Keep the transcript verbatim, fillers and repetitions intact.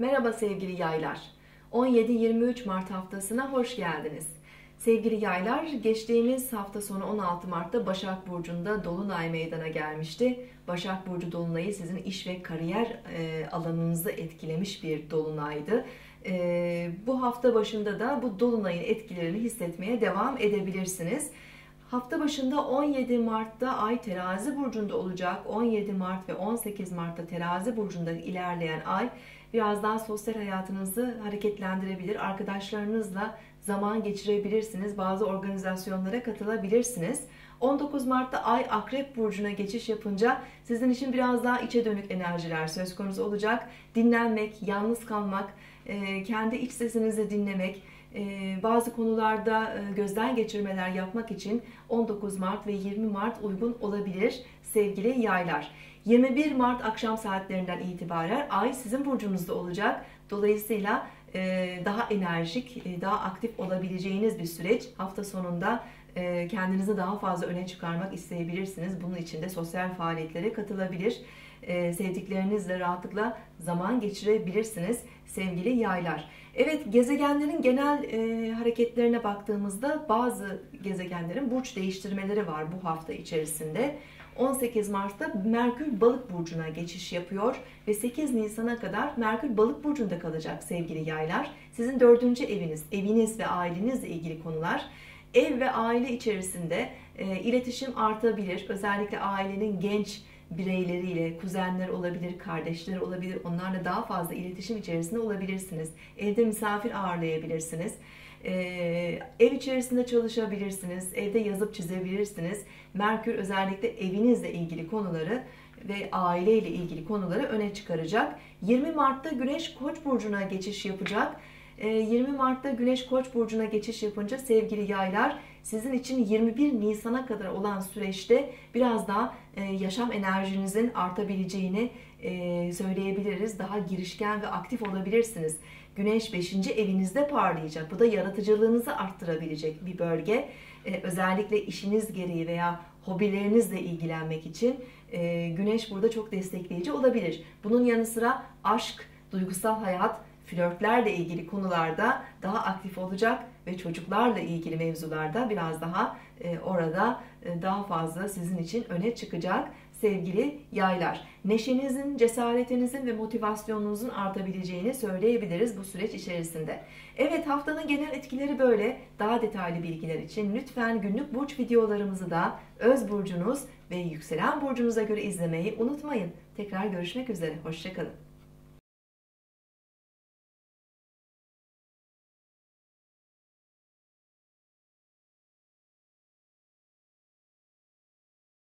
Merhaba sevgili yaylar, on yedi yirmi üç Mart haftasına hoş geldiniz. Sevgili yaylar, geçtiğimiz hafta sonu on altı Mart'ta Başak Burcu'nda Dolunay meydana gelmişti. Başak Burcu Dolunay'ı sizin iş ve kariyer alanınızı etkilemiş bir Dolunay'dı. Bu hafta başında da bu Dolunay'ın etkilerini hissetmeye devam edebilirsiniz. Hafta başında on yedi Mart'ta Ay Terazi Burcu'nda olacak. on yedi Mart ve on sekiz Mart'ta Terazi Burcu'nda ilerleyen Ay biraz daha sosyal hayatınızı hareketlendirebilir. Arkadaşlarınızla zaman geçirebilirsiniz. Bazı organizasyonlara katılabilirsiniz. on dokuz Mart'ta Ay Akrep Burcu'na geçiş yapınca sizin için biraz daha içe dönük enerjiler söz konusu olacak. Dinlenmek, yalnız kalmak, kendi iç sesinizi dinlemek, bazı konularda gözden geçirmeler yapmak için on dokuz Mart ve yirmi Mart uygun olabilir sevgili yaylar. yirmi bir Mart akşam saatlerinden itibaren Ay sizin burcunuzda olacak. Dolayısıyla daha enerjik, daha aktif olabileceğiniz bir süreç. Hafta sonunda kendinizi daha fazla öne çıkarmak isteyebilirsiniz. Bunun için de sosyal faaliyetlere katılabilir, sevdiklerinizle rahatlıkla zaman geçirebilirsiniz sevgili yaylar. Evet, gezegenlerin genel e, hareketlerine baktığımızda bazı gezegenlerin burç değiştirmeleri var bu hafta içerisinde. on sekiz Mart'ta Merkür Balık Burcu'na geçiş yapıyor ve sekiz Nisan'a kadar Merkür Balık Burcu'nda kalacak sevgili yaylar. Sizin dördüncü eviniz, eviniz ve ailenizle ilgili konular. Ev ve aile içerisinde e, iletişim artabilir. Özellikle ailenin genç bireyleriyle, kuzenler olabilir, kardeşler olabilir. Onlarla daha fazla iletişim içerisinde olabilirsiniz. Evde misafir ağırlayabilirsiniz. Ee, ev içerisinde çalışabilirsiniz. Evde yazıp çizebilirsiniz. Merkür özellikle evinizle ilgili konuları ve aileyle ilgili konuları öne çıkaracak. yirmi Mart'ta Güneş Koç burcuna geçiş yapacak. Ee, yirmi Mart'ta Güneş Koç burcuna geçiş yapınca sevgili yaylar, sizin için yirmi bir Nisan'a kadar olan süreçte biraz daha yaşam enerjinizin artabileceğini söyleyebiliriz. Daha girişken ve aktif olabilirsiniz. Güneş beşinci evinizde parlayacak. Bu da yaratıcılığınızı arttırabilecek bir bölge. Özellikle işiniz gereği veya hobilerinizle ilgilenmek için Güneş burada çok destekleyici olabilir. Bunun yanı sıra aşk, duygusal hayat, flörtlerle ilgili konularda daha aktif olacak ve çocuklarla ilgili mevzularda biraz daha e, orada e, daha fazla sizin için öne çıkacak sevgili yaylar. Neşenizin, cesaretinizin ve motivasyonunuzun artabileceğini söyleyebiliriz bu süreç içerisinde. Evet, haftanın genel etkileri böyle. Daha detaylı bilgiler için lütfen günlük burç videolarımızı da öz burcunuz ve yükselen burcunuza göre izlemeyi unutmayın. Tekrar görüşmek üzere, hoşça kalın.